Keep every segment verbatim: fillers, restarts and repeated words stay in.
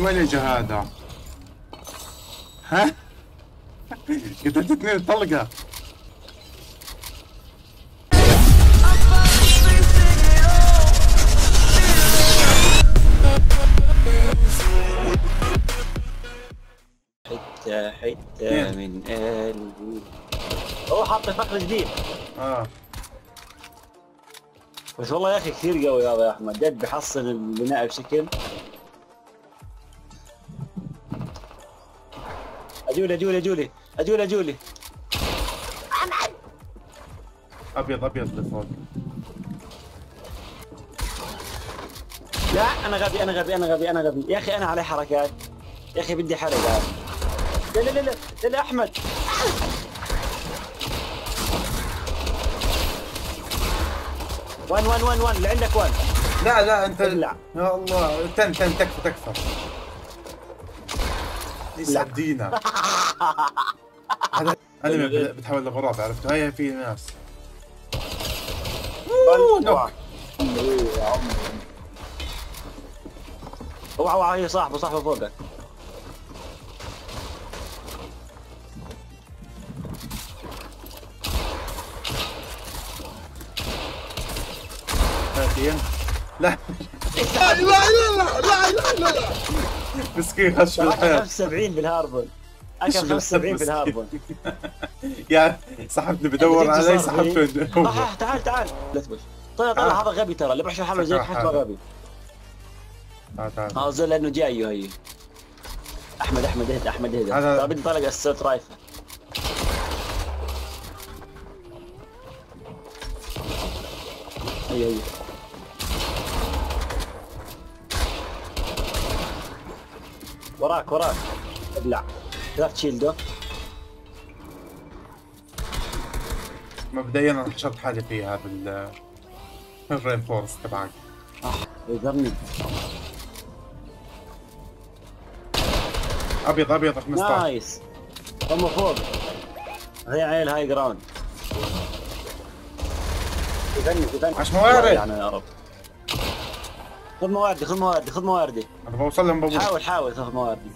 من وين اجى هذا؟ ها؟ قتلتني الطلقة. حتة حتة من قلبي. اوه حاطط فقر جديد. اه بس والله يا اخي كثير قوي هذا يا احمد، جد بحصن البناء بشكل اجولي اجولي اجولي اجولي اجولي ابيض ابيض لفوق. لا انا غبي انا غبي انا غبي انا غبي يا اخي، انا علي حركات يا اخي، بدي حركات. لا لا لا لا لا احمد وان وان وان وان اللي عندك وان. لا لا انت لا يا الله تن تن تكفى تكفى يسعد دينك. هذا انمي بتحول لغراب عرفته. هي في ناس اوه اوعى اوعى هي صاحبه صاحبه فوقك. لا لا لا لا لا لا مسكين خش بالحياة. خمسة وسبعين بالهاربون، اكل خمسة وسبعين بالهاربون يا سحبتني بدور علي سحبته. تعال تعال لا تبش. طلع طلع هذا غبي ترى، اللي بحشر حاله زي حشبه غبي. تعال تعال اه زول لانه جايه هي. احمد احمد اهدى احمد اهدى ترى بدي طلق السوت رايفل. هي هي وراك وراك ابلع ثلاث شيلده. مبدئيا انا حشرت حالي فيها بال الرين فورس تبعك. اه يقدرني ابيض ابيض خمسة عشر نايس. هم فوق هي عيل هاي جراوند. يقدرني يقدرني عش موارد يعني يا رب. خذ مواردي خذ مواردي خذ مواردي. انا بوصل لهم بابوس. حاول حاول تاخذ مواردي.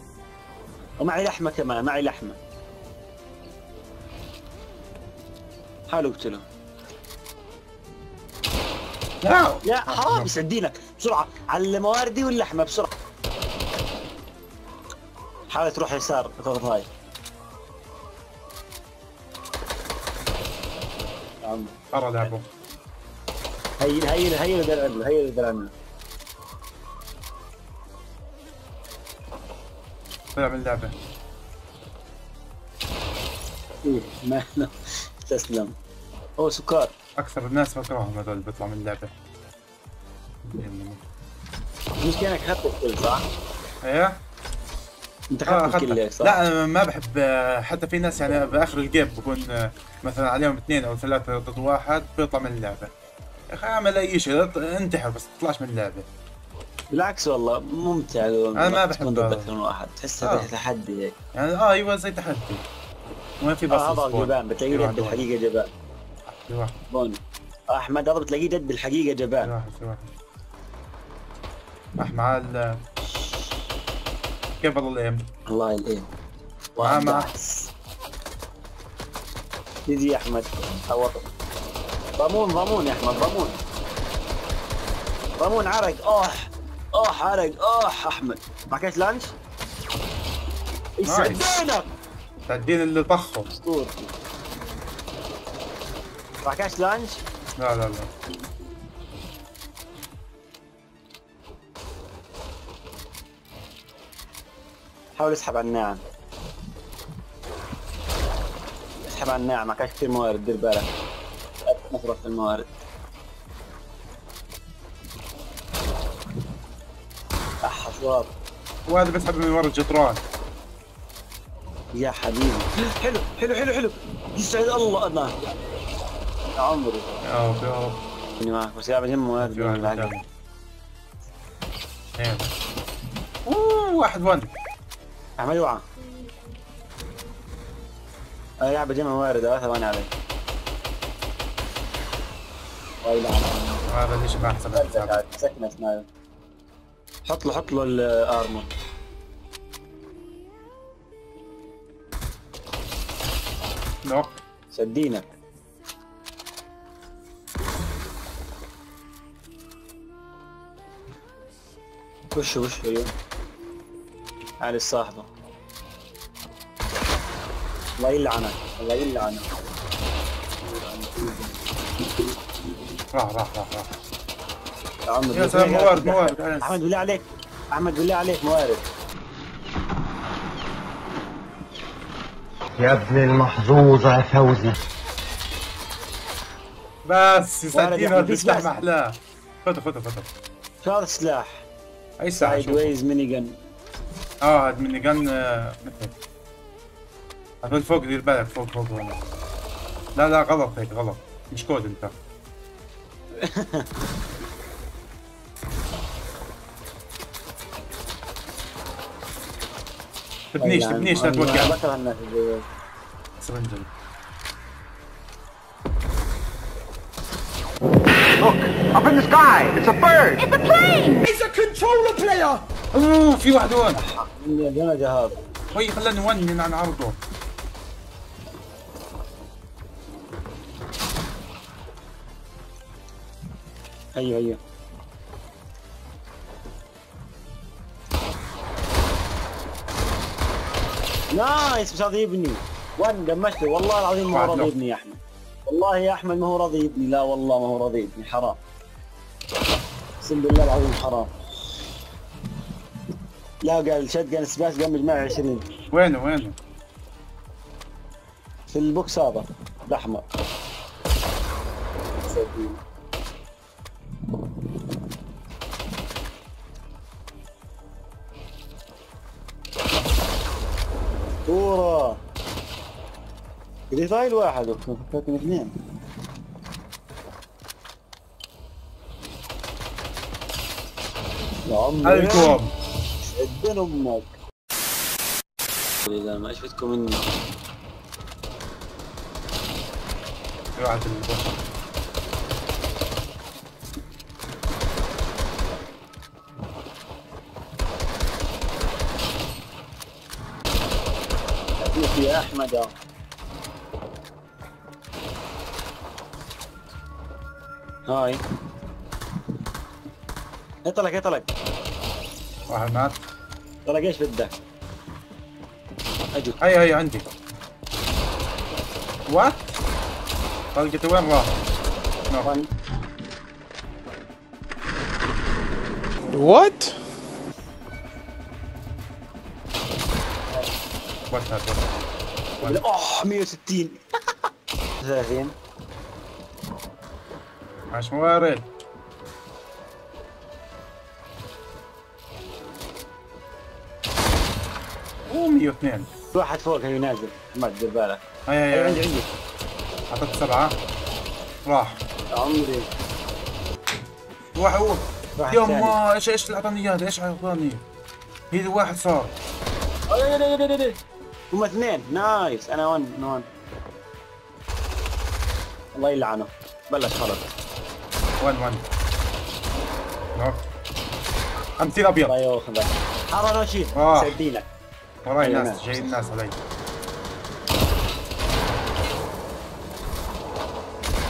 ومعي لحمه كمان، معي لحمه. حاول اقتله. لا لا حرام يسعد دينك، بسرعه على مواردي واللحمه بسرعه. حاول تروح يسار تاخذ هاي. ارى لعبه. هيل هيل هيل درعمنا هيل درعمنا. طلع من اللعبة. ايه ما تسلم. اوه سكر. أكثر الناس بكرههم هذول اللي بيطلعوا من اللعبة. مش كأنك أخذت الكل صح؟ ايه؟ أنت أخذت الكل صح؟ لا أنا ما بحب، حتى في ناس يعني بآخر الجيم بكون مثلا عليهم اثنين أو ثلاثة ضد واحد بيطلع من اللعبة. يا أخي أعمل أي شيء انتحر بس ما تطلعش من اللعبة. بالعكس والله ممتع انا ما بحب اكثر من واحد، تحسها آه. تحدي هيك يعني. اه ايوه زي تحدي وين في بس هذا آه جبان بتلاقيه جد بالحقيقه جبان. في واحد بون احمد هذا بتلاقيه جد بالحقيقه جبان. في واحد في واحد راح معاه ال كيف والله الايم والله الايم معاه معاه يجي يا احمد حوطه. ضمون ضمون يا احمد ضمون ضمون عرق. اوه اوه عرق اوه احمد ما كانش لانش؟ يسعد دينك يسعد دين اللي طخه اسطورتي. ما كانش لانش؟ لا لا لا حاول اسحب على الناعم اسحب على الناعم. ما كانش كثير موارد دير بالك نصرف في الموارد. واضح. وهذا بسحب من ورا الجدران يا حبيبي. حلو حلو حلو حلو يسعد الله انا يا عمري يا رب يا رب اني معك بس قاعد بجمع موارد. ايه اوه واحد ون احمد اوعى انا قاعد بجمع موارد ثلاثة وانا علي. ويلي هذا ليش ما احسن سكنة سنايب. حط له حط له الارمر لا سدينا وش وش ايوه علي الصاحبة. الله يلعنك الله يلعنك. راح راح راح راح يا عمرو يا سلام. موارد موارد احمد بالله عليك، احمد بالله عليك موارد يا ابن المحظوظ يا فوزي. بس يسدين هذا السلاح محلاه. خذه خذه خذه. شو هذا السلاح؟ اي سلاح؟ سايد ويز ميني جن. اه هذا ميني جن مثل هذول فوق. دير بالك فوق فوق والله. لا لا غلط هيك غلط، مش كود انت. تبنيش تبنيش لا توقع. بكره الناس اللي سرنجل. Look up in the sky. It's a bird. It's a plane. It's a controller player. اوه في واحد وين؟ يا دجاجة هذا. وي خلاني ونن عن عرضه. ايوه ايوه. نايس. مش راضي يبني وين دمشته. والله العظيم ما هو راضي يبني يا احمد. والله يا احمد ما هو راضي يبني. لا والله ما هو راضي يبني. حرام اقسم بالله العظيم حرام. لا قال شد قال سباس قام معي عشرين. وينه وينه؟ في البوكس هذا الاحمر. كورة قديش هاي الواحد وفكرتني اثنين. يا عمري الكوم شدين امك. يا زلمة ايش بدكم مني؟ في واحد بالبحر. يا احمد يا هاي اطلق اطلق. واحد مات. اطلق ايش بدك؟ اجوا. هي هي عندي. وات؟ طلقته وين راح؟ وات؟ وات هذا؟ اوه مية وستين ثلاثين. عاش موارد. اوه مية واثنين. واحد فوق هي نازل ما تدير بالك. هي هي عندي عندي. حطيت سبعة راح. يا عمري واحد هو يما. ايش ايش اللي اعطاني اياه هذا؟ ايش اعطاني؟ هي واحد صار. هما اثنين. نايس. انا ون ون. الله يلعنه. بلش خلص. ون ون. نوك. خمسين ابيض. الله ياخذك. حرر شيء. سديلك. وراي ناس جايين ناس علي.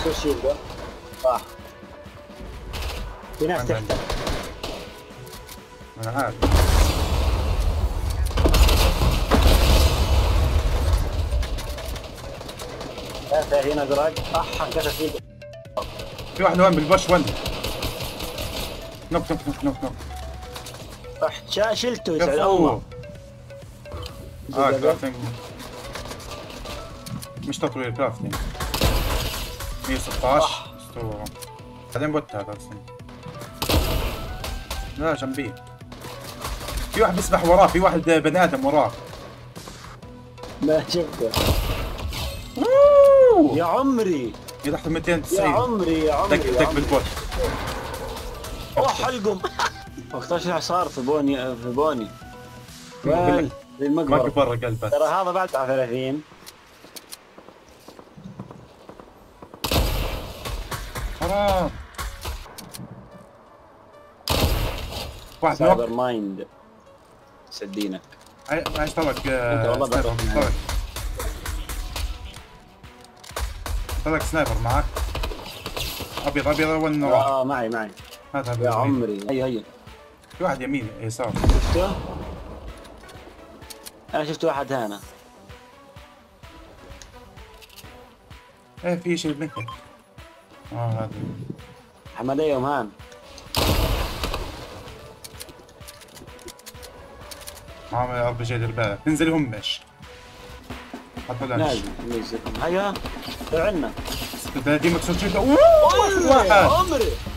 شو الشيلد؟ صح. في ناس تحتك. انا عارف. ثلاثة هنا زراج. صح كذا في في واحد وين بالبش وين. نوك نوك نوك نوك نوك. رحت شلته يسعد الله. اه كرافتنج مش تطوير كرافتنج. مية وستة عشر اسطوره. بعدين بوت هذا اصلا. لا جنبي في واحد بيسبح وراه. في واحد بني ادم وراه ما شفته. يا عمري يا تحت مئتين وتسعين. يا عمري يا عمري دق دق بالبوت. اوه حلقهم. وقتها صار في بوني في بوني في المقبره. مقبره قلبك ترى هذا بعد على ثلاثين. حرام. واحد سايبر مايند سدينك. عايش طلق. انت والله بطلق. طلعك سنايبر معك. ابيض ابيض اول انه راح. اه معي معي. هذا يا عمري. هي هي. في واحد يمين يسار. شفته؟ انا شفت واحد هنا. ايه في شيء بنكت. اه هذا. حمدية ومهان. معهم ار بي جي دربالك، انزل همش. حطوا لنا. نازل نازل. ايوه. طلعنا. بدي مكسور جدا. اوه واحد. عمري.